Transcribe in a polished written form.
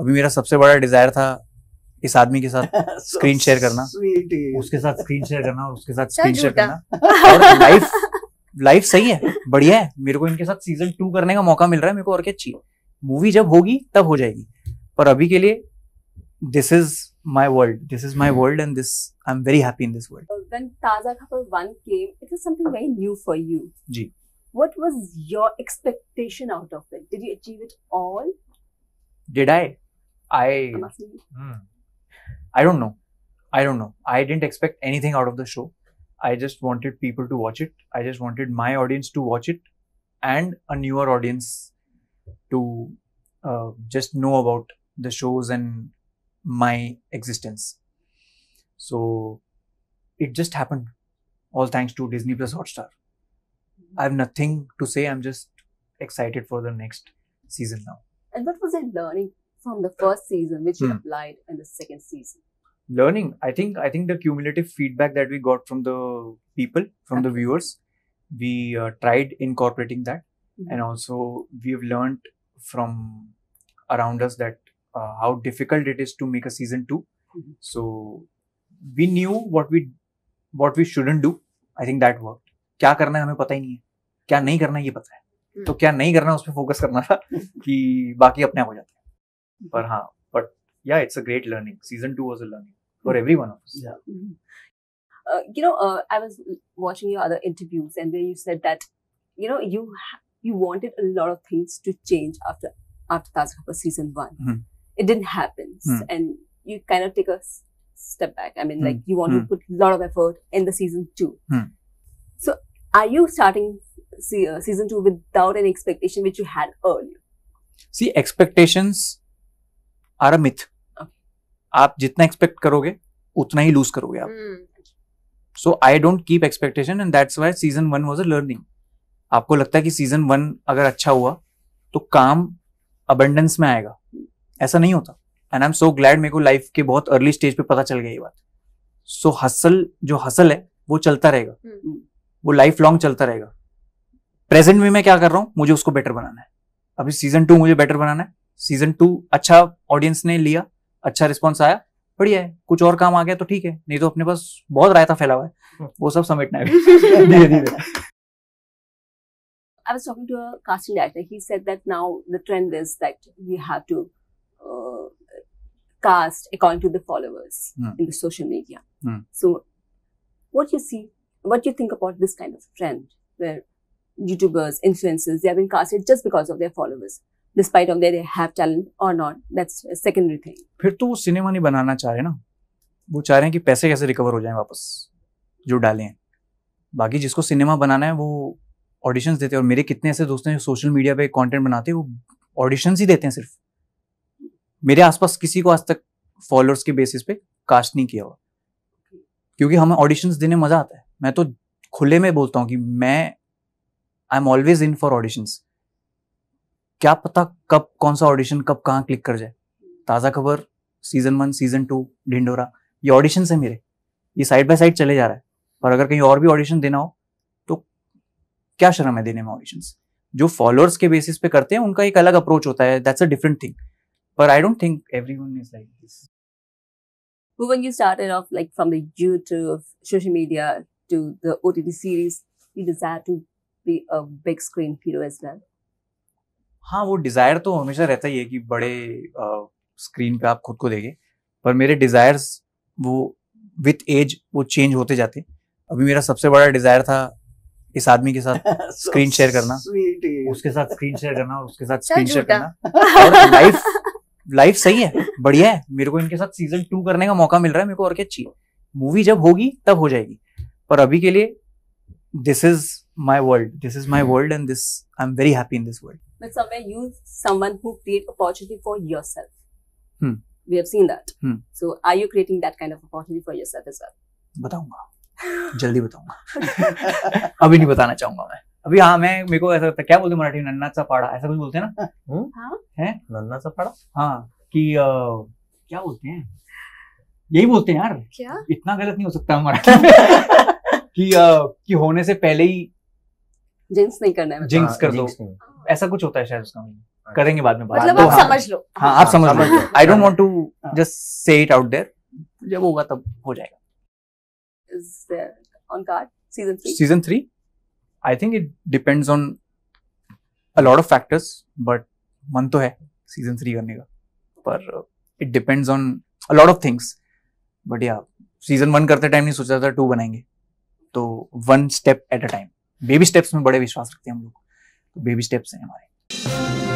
अभी मेरा सबसे बड़ा डिजायर था इस आदमी के साथ स्क्रीन शेयर करना, उसके साथ स्क्रीन शेयर करना और उसके साथ स्क्रीन शेयर करना। और लाइफ सही है, बढ़िया है। मेरे को इनके साथ सीजन 2 करने का मौका मिल रहा है। मेरे को और क्या चाहिए, मूवी जब होगी तब हो जाएगी, पर अभी के लिए this is my world, this is my world and this I'm very happy in this world. When Taaza Khabar 1 came, it was something very new for you. Ji. What was your expectation out of it? Did you achieve it all? Did I don't know. I didn't expect anything out of the show. I just wanted people to watch it. I just wanted my audience to watch it and a newer audience to just know about the shows and my existence. So it just happened, all thanks to Disney+ Hotstar. I have nothing to say. I'm just excited for the next season now. And what was it learning from the first season which you applied in the second season? Learning, I think the cumulative feedback that we got from the people, from the viewers, we tried incorporating that, and also we've learned from around us that how difficult it is to make a season 2. So we knew what we shouldn't do. I think that worked. क्या करना है हमें पता ही नहीं है, क्या नहीं करना है ये पता है, तो क्या नहीं करना उस पे फोकस करना था कि बाकी अपने आप हो जाता है। पर हाँ, but yeah, it's a great learning. Season 2 was a learning for every one of us. Yeah. You know, I was watching your other interviews and where you said that you wanted a lot of things to change after Taaza Khabar season 1. It didn't happen, and you kind of take a step back. I mean, like you want to put a lot of effort in the season 2. So, are you starting season 2 without an expectation which you had earlier? See, expectations are a myth. आप जितना expect करोगे, उतना ही lose करोगे आप. So I don't keep expectation, and that's why season 1 was a learning. आपको लगता है कि season 1 अगर अच्छा हुआ, तो काम abundance में आएगा. ऐसा नहीं होता. And I am so glad मेरे को लाइफ के बहुत अर्ली स्टेज पे पता चल गया ये बात. सो जो हसल है वो चलता रहेगा, वो लाइफ लॉन्ग चलता रहेगा. प्रेजेंट में मैं क्या कर रहा हूँ, मुझे उसको बेटर बनाना है. अभी सीजन 2 मुझे बेटर बनाना है. सीजन 2 अच्छा ऑडियंस ने लिया, अच्छा रिस्पॉन्स आया, बढ़िया है. कुछ और काम आ गया तो ठीक है, नहीं तो अपने पास बहुत रायता फैला हुआ है, वो सब समेटना है. I was talking to a casting director. He said that now the trend is that we have to cast according to the followers in the social media. So, what you think about this kind of trend where YouTubers, influencers, they have been casted just because of their followers, despite of whether they have talent or not? That's a secondary thing. फिर तो वो cinema नहीं बनाना चाह रहे ना, वो चाह रहे हैं कि पैसे कैसे रिकवर हो जाएं वापस जो डाले हैं. बाकी जिसको सिनेमा बनाना है वो ऑडिशंस देते हैं. और मेरे कितने ऐसे दोस्त हैं जो सोशल मीडिया पे कंटेंट बनाते हैं, वो ऑडिशंस ही देते हैं सिर्फ. मेरे आसपास किसी को आज तक फॉलोअर्स के बेसिस पे कास्ट नहीं किया हुआ, क्योंकि हमें ऑडिशंस देने मजा आता है. मैं तो खुले में बोलता हूँ कि मैं I am always in for auditions. क्या पता कब कौन सा ऑडिशन कब कहाँ क्लिक कर जाए. ताज़ा खबर, सीजन 1, सीजन 2, ढिंडोरा, ये ऑडिशन है मेरे. ये साइड बाय साइड चले जा रहा है. पर अगर कहीं और भी ऑडिशन देना हो, क्या शर्म है देने में ऑडिशंस. जो फॉलोअर्स के बेसिस पे करते हैं उनका एक अलग अप्रोच होता है, दैट्स अ डिफरेंट थिंग. पर I don't think everyone is like this. When you started off like from the YouTube, social media to the OTT series, you desire to be a big screen hero as well. हाँ, वो Dzire तो हमेशा रहता ही है कि बड़े screen पे आप खुद को देंगे. पर मेरे डिजायर्स वो विथ एज वो चेंज होते जाते. अभी मेरा सबसे बड़ा डिजायर था इस आदमी के साथ स्क्रीन शेयर करना, उसके साथ स्क्रीन शेयर करना और उसके साथ स्क्रीन शेयर करना. और लाइफ सही है, बढ़िया है. मेरे को इनके साथ सीजन 2 करने का मौका मिल रहा है. मेरे को और क्या चाहिए, मूवी जब होगी तब हो जाएगी. पर अभी के लिए this is my world, this is my world and this I am very happy in this world. But somewhere you someone who create opportunity for yourself. We have seen that. So are you creating that kind of opportunity for yourself as well? बताऊंगा, जल्दी बताऊंगा. अभी नहीं बताना चाहूंगा मैं अभी. हाँ, मेरे को ऐसा लगता है, क्या बोलते मराठी में, नन्ना सा पाड़ा, ऐसा कुछ बोलते हैं ना. है नन्ना सा पाड़ा. हाँ, कि क्या बोलते हैं, यही बोलते हैं यार. क्या इतना गलत नहीं हो सकता मराठी में. कि होने से पहले ही जिंक्स नहीं करना है, जिंक्स कर दो, ऐसा कुछ होता है शायद उसका. करेंगे बाद में बात। मतलब आप समझ लो। हाँ आप समझ लो। I don't want to just say it out there। जब होगा तब हो जाएगा। Is there on card season 3? Season 3, I think it depends on a lot of factors, but मन तो है season 3 करने का, पर it depends on a lot of things। But yeah, season 1 करते टाइम नहीं सोचा था 2 बनाएंगे, तो 1 step at a time। Baby steps में बड़े विश्वास रखते हैं हम लोग, तो बेबी स्टेप्स हैं हमारे।